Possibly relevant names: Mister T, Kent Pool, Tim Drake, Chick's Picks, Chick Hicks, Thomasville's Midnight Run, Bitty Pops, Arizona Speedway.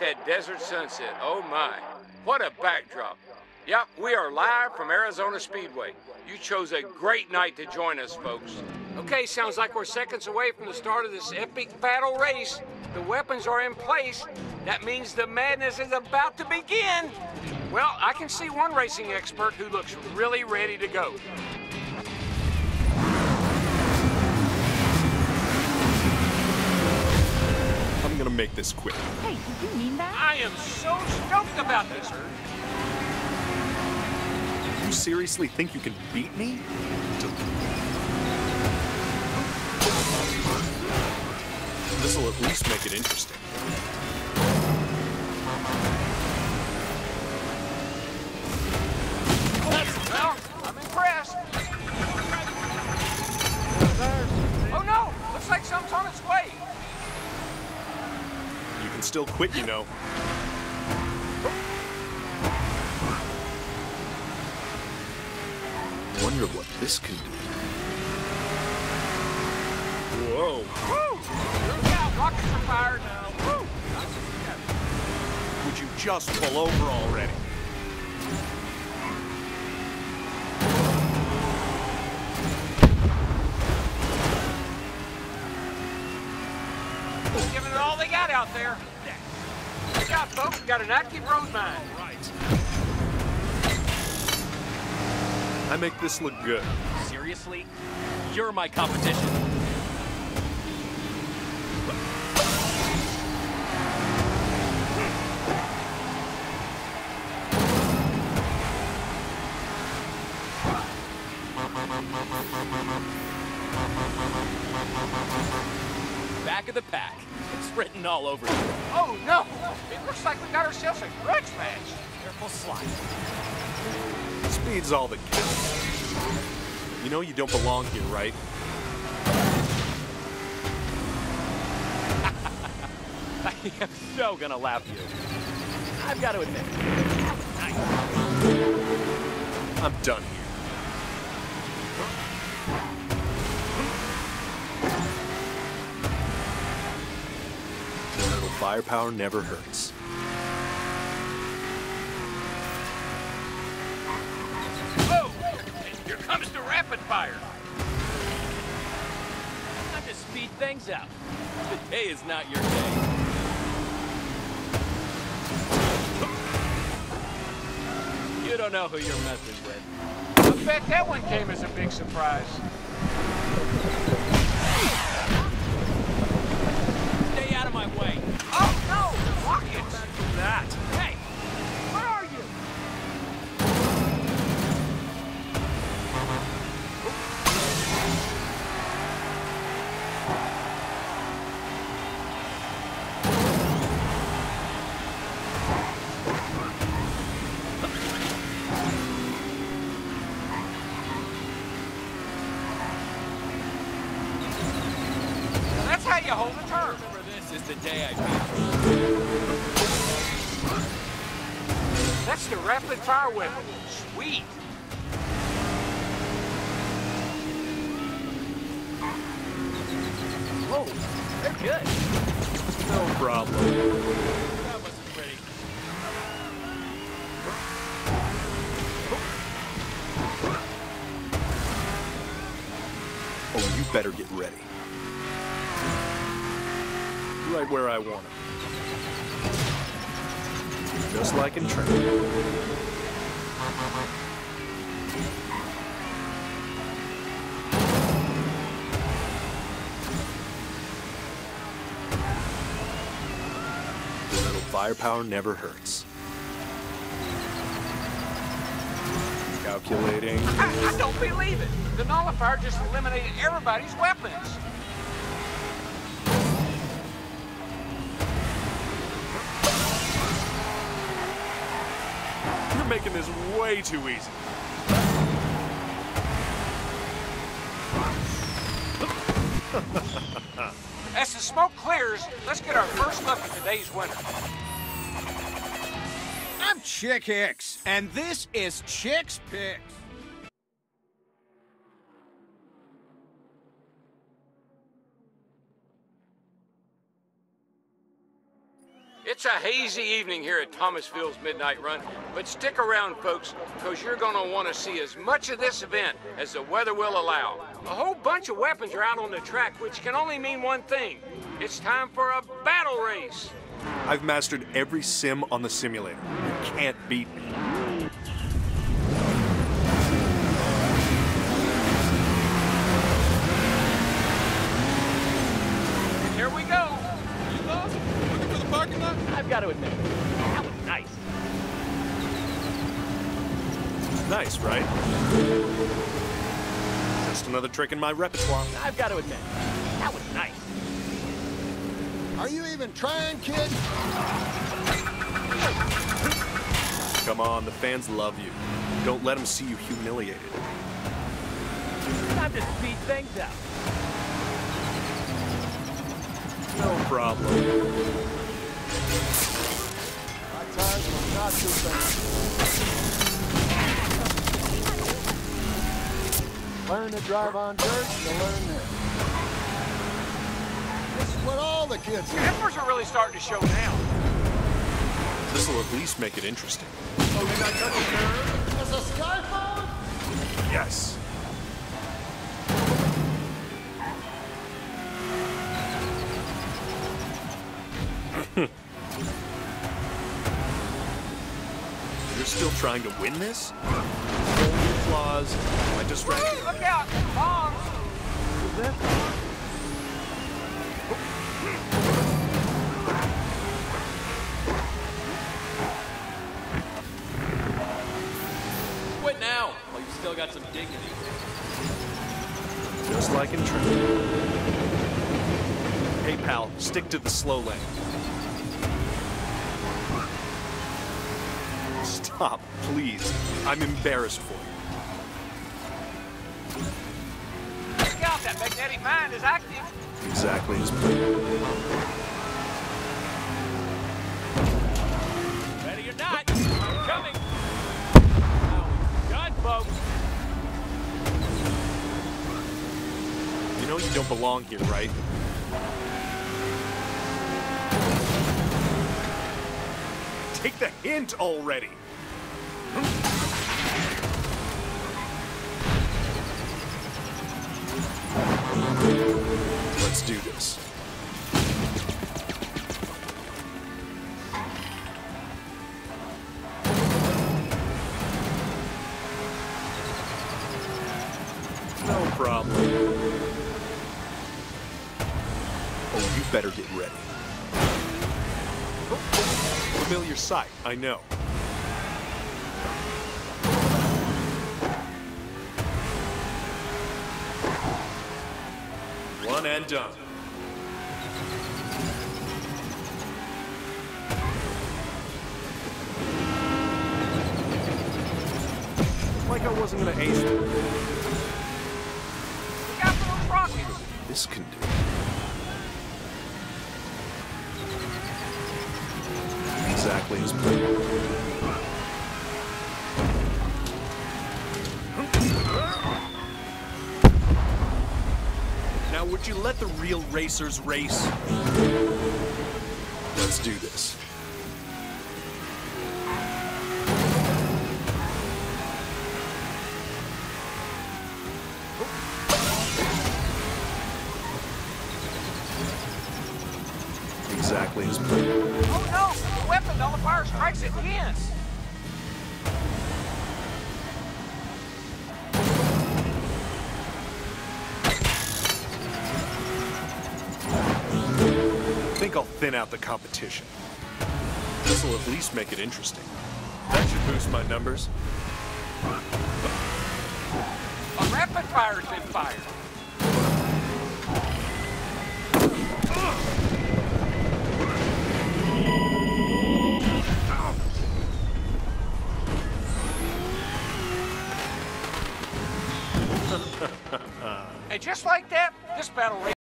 at that desert sunset. Oh my, what a backdrop. Yep, we are live from Arizona Speedway. You chose a great night to join us, folks. Okay, sounds like we're seconds away from the start of this epic battle race. The weapons are in place. That means the madness is about to begin. Well, I can see one racing expert who looks really ready to go. I'm gonna make this quick. Hey, did you mean that? I am so stoked about this. You seriously think you can beat me? This'll at least make it interesting. Well, I'm impressed. Oh no! Looks like something's on its way. You can still quit, you know. Wonder what this can do. Whoa! Woo! Look out! Rockets are fired now. Woo! Would you just pull over already? Giving it all they got out there. Look out, folks! We got an active road mine. All right. I make this look good. Seriously? You're my competition. Back of the pack. It's written all over it. Oh no! It looks like we got ourselves a grudge match. Careful slide. Speed's all that counts. You know you don't belong here, right? I am so gonna laugh at you. I've got to admit, that was nice. I'm done here. A little firepower never hurts. Fire. Time to speed things out. Today is not your day. You don't know who you're messing with. I bet that one came as a big surprise. Stay out of my way. Oh no! Rockets! That. Hey! Where are you? You hold the turn. Remember, this is the day I beat. That's the rapid fire weapon. Sweet. Oh, they're good. No problem. That wasn't pretty. Oh, you better get ready. Right where I want it. Just like in training. A little firepower never hurts. Calculating. I don't believe it! The nullifier just eliminated everybody's weapons. Making this way too easy. As the smoke clears, let's get our first look at today's winner. I'm Chick Hicks, and this is Chick's Picks. It's a hazy evening here at Thomasville's Midnight Run, but stick around, folks, because you're going to want to see as much of this event as the weather will allow. A whole bunch of weapons are out on the track, which can only mean one thing. It's time for a battle race. I've mastered every sim on the simulator. You can't beat me. Here we go. You lost? Looking for the parking lot? I've got to admit, that was nice. Nice, right? Just another trick in my repertoire. I've got to admit, that was nice. Are you even trying, kid? Come on, the fans love you. Don't let them see you humiliated. Time to speed things up. No problem. My tires will not do things. Learn to drive on dirt, you'll learn this. This is what all the kids do. Hippers are really starting to show now. This will at least make it interesting. Oh, did I cut the curve? There's a sky phone? Yes. You're still trying to win this? Flaws. I just ran. Look out! Bombs! Quit now! Well, you've still got some dignity. Just like in truth. Hey, pal, stick to the slow lane. Stop, please. I'm embarrassed for you. Look out, that magnetic mind is active. Exactly as planned. Ready or not, I'm coming. Done, folks. You know you don't belong here, right? Take the hint already. Let's do this. No problem. Oh, you better get ready. Familiar sight, I know. One and done. Like I wasn't gonna ace them. Look out for those rockets! This can do exactly as planned. Would you let the real racers race? Let's do this. Exactly as planned. Oh no! The weapon on the fire strikes again! I think I'll thin out the competition. This will at least make it interesting. That should boost my numbers. A rapid fire's been fired. And just like that, this battle